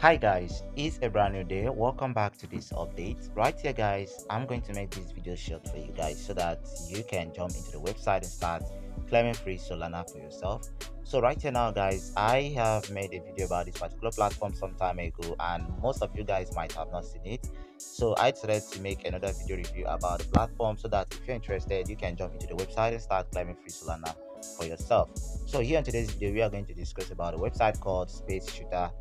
Hi guys, it's a brand new day. Welcome back to this update. Right here guys, I'm going to make this video short for you guys so that you can jump into the website and start claiming free Solana for yourself. So right here now guys, I have made a video about this particular platform some time ago and most of you guys might have not seen it. So I decided to make another video review about the platform so that if you're interested, you can jump into the website and start claiming free Solana for yourself. So here in today's video, we are going to discuss about a website called space shooter.net.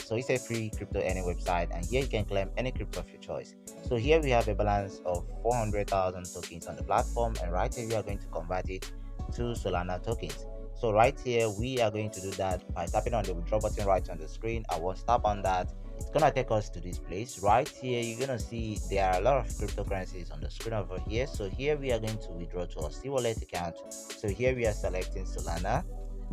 So it's a free crypto earning website, and here you can claim any crypto of your choice. So here we have a balance of 400,000 tokens on the platform, and right here we are going to convert it to Solana tokens. So right here we are going to do that by tapping on the withdraw button right on the screen. I will tap on that. It's gonna take us to this place. Right here you're gonna see there are a lot of cryptocurrencies on the screen over here. So here we are going to withdraw to our CWallet account. So here we are selecting Solana,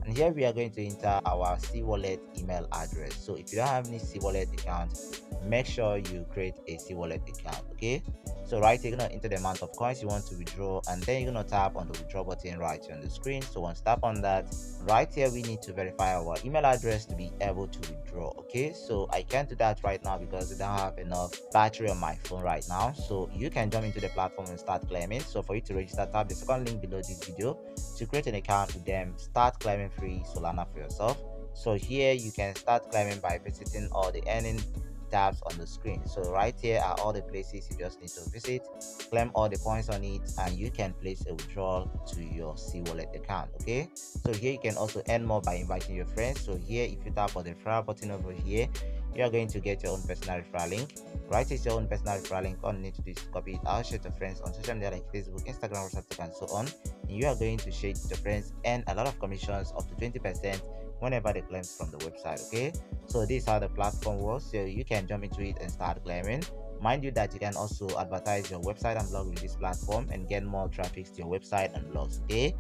and here we are going to enter our CWallet email address. So if you don't have any CWallet account, make sure you create a CWallet account. Okay, so right here you're gonna enter the amount of coins you want to withdraw, and then you're gonna tap on the withdraw button right on the screen. So once tap on that, right here we need to verify our email address to be able to withdraw. Okay, so I can't do that right now because I don't have enough battery on my phone right now. So you can jump into the platform and start claiming. So for you to register, tap the second link below this video to create an account with them. Start claiming free Solana for yourself. So here you can start claiming by visiting all the earning tabs on the screen. So right here are all the places you just need to visit, claim all the points on it, and you can place a withdrawal to your CWallet account. Okay, so here you can also earn more by inviting your friends. So here if you tap on the referral button over here, you are going to get your own personal referral link. Right here is your own personal referral link. All you need to do is copy it out, share to friends on social media like Facebook, Instagram, WhatsApp, and so on. And you are going to share it to friends and a lot of commissions up to 20% whenever they claim from the website. Okay, so this is how the platform works. So you can jump into it and start claiming. Mind you that you can also advertise your website and blog with this platform and get more traffic to your website and blogs. Okay,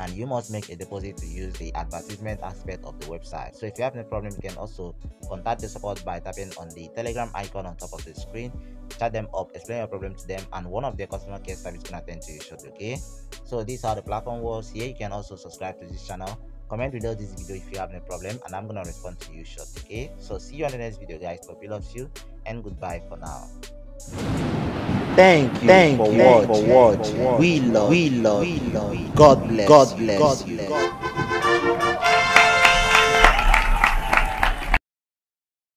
and you must make a deposit to use the advertisement aspect of the website. So if you have no problem, you can also contact the support by tapping on the Telegram icon on top of the screen. Chat them up, explain your problem to them, and one of their customer care service can attend to you shortly. Okay, so this is how the platform works. Here you can also subscribe to this channel, comment below this video if you have no problem, and I'm gonna respond to you shortly. Okay, so see you on the next video guys. Hope you love you, and goodbye for now. Thank you for watching. We love, God bless you.